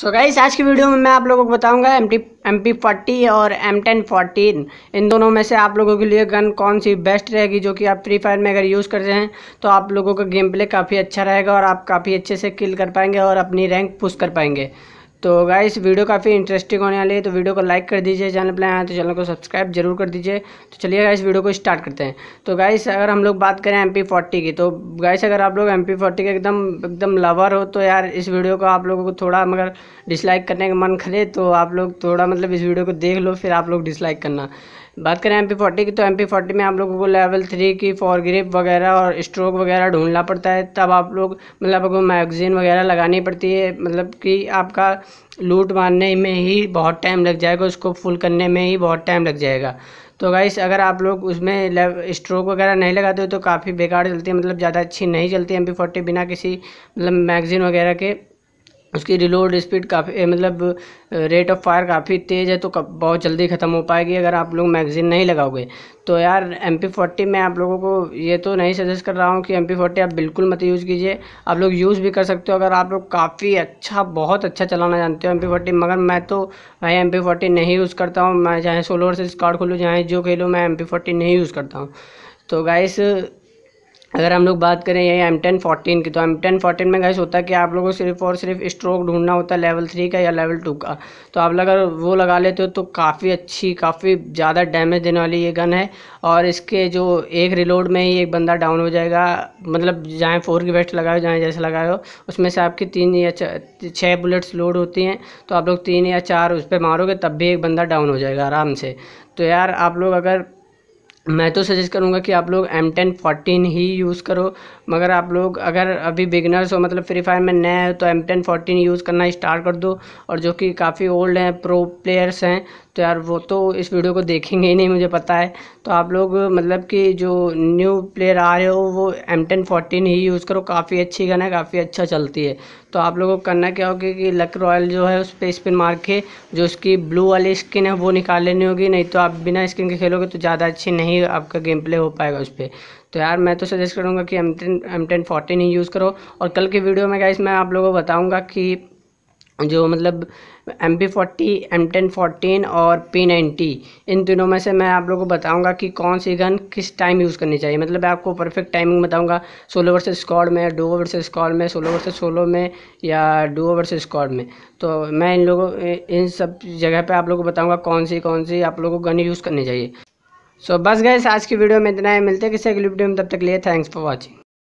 So guys आज की video में मैं आप लोगों को बताऊंगा MP40 और M1014 इन दोनों में से आप लोगों के लिए गन कौन सी बेस्ट रहेगी, जो कि आप फ्री फायर में अगर यूज़ कर रहे हैं तो आप लोगों का गेम प्ले काफ़ी अच्छा रहेगा और आप काफ़ी अच्छे से किल कर पाएंगे और अपनी रैंक पुश कर पाएंगे। तो गाइस वीडियो काफ़ी इंटरेस्टिंग होने वाली है, तो वीडियो को लाइक कर दीजिए, चैनल पर नए हैं तो चैनल को सब्सक्राइब जरूर कर दीजिए। तो चलिए गाइस वीडियो को स्टार्ट करते हैं। तो गाइस अगर हम लोग बात करें MP40 की, तो गाइस अगर आप लोग MP40 के एकदम लवर हो तो यार इस वीडियो को आप लोगों को थोड़ा मगर डिसलाइक करने का मन करे तो आप लोग थोड़ा मतलब इस वीडियो को देख लो, फिर आप लोग डिसलाइक करना। बात करें MP40 की, तो MP40 में आप लोगों को लेवल 3 की फॉर ग्रिप वगैरह और स्ट्रोक वगैरह ढूंढना पड़ता है, तब आप लोग मतलब आपको मैगजीन वगैरह लगानी पड़ती है, मतलब कि आपका लूट मारने में ही बहुत टाइम लग जाएगा, उसको फुल करने में ही बहुत टाइम लग जाएगा। तो गाइस अगर आप लोग उसमें स्ट्रोक वगैरह नहीं लगाते हो तो काफ़ी बेकार चलती है, मतलब ज़्यादा अच्छी नहीं चलती MP40 बिना किसी मतलब मैगजीन वगैरह के। उसकी रिलोड स्पीड काफ़ी मतलब रेट ऑफ फायर काफ़ी तेज़ है, तो बहुत जल्दी ख़त्म हो पाएगी अगर आप लोग मैगजीन नहीं लगाओगे। तो यार MP40 में आप लोगों को ये तो नहीं सजेस्ट कर रहा हूँ कि MP40 आप बिल्कुल मत यूज़ कीजिए। आप लोग यूज़ भी कर सकते हो अगर आप लोग काफ़ी अच्छा बहुत अच्छा चलाना जानते हो MP40, मगर मैं तो भाई MP40 नहीं यूज़ करता हूँ। मैं चाहे सोलो से स्क्वाड खोलूँ चाहे जो खेलूँ, मैं MP40 नहीं यूज़ करता हूँ। तो गाइस अगर हम लोग बात करें यही M1014 की, तो M1014 में गाइस होता है कि आप लोगों को सिर्फ और सिर्फ स्ट्रोक ढूंढना होता है लेवल 3 का या लेवल 2 का। तो आप अगर वो लगा लेते हो तो काफ़ी अच्छी काफ़ी ज़्यादा डैमेज देने वाली ये गन है, और इसके जो एक रिलोड में ही एक बंदा डाउन हो जाएगा, मतलब जहाँ 4 की वेस्ट लगाओ जहाँ जैसे लगाओ उसमें से आपकी 3 या 6 बुलेट्स लोड होती हैं, तो आप लोग 3 या 4 उस पर मारोगे तब भी एक बंदा डाउन हो जाएगा आराम से। तो यार आप लोग अगर मैं तो सजेस्ट करूंगा कि आप लोग M1014 ही यूज़ करो, मगर आप लोग अगर अभी बिगिनर्स हो मतलब फ्री फायर में नए हो तो M1014 यूज़ करना स्टार्ट कर दो, और जो कि काफ़ी ओल्ड हैं प्रो प्लेयर्स हैं तो यार वो तो इस वीडियो को देखेंगे ही नहीं, मुझे पता है। तो आप लोग मतलब कि जो न्यू प्लेयर आ रहे हो वो M1014 ही यूज़ करो, काफ़ी अच्छी गन है काफ़ी अच्छा चलती है। तो आप लोगों को करना क्या होगा कि लक रॉयल जो है उस पर स्पिन मार के जो उसकी ब्लू वाली स्किन है वो निकाल लेनी होगी, नहीं तो आप बिना स्किन के खेलोगे तो ज़्यादा अच्छी नहीं आपका गेम प्ले हो पाएगा उस पर। तो यार मैं तो सजेस्ट करूँगा कि M1014 ही यूज़ करो। और कल के वीडियो में गाइस मैं आप लोगों को बताऊँगा कि जो मतलब MP40 M1014 और P90 इन तीनों में से मैं आप लोगों को बताऊंगा कि कौन सी गन किस टाइम यूज़ करनी चाहिए, मतलब मैं आपको परफेक्ट टाइमिंग बताऊंगा सोलो वर्सेस स्क्वाड में, डुओ वर्सेस स्क्वाड में, सोलो वर्सेस सोलो में या डुओ वर्सेस स्क्वाड में। तो मैं इन सब जगह पे आप लोगों को बताऊँगा कौन सी आप लोगों को गन यूज़ करनी चाहिए। सो बस गाइस आज की वीडियो में इतना ही, मिलते हैं किसी अगली वीडियो में, तब तक के लिए थैंक्स फॉर वॉचिंग।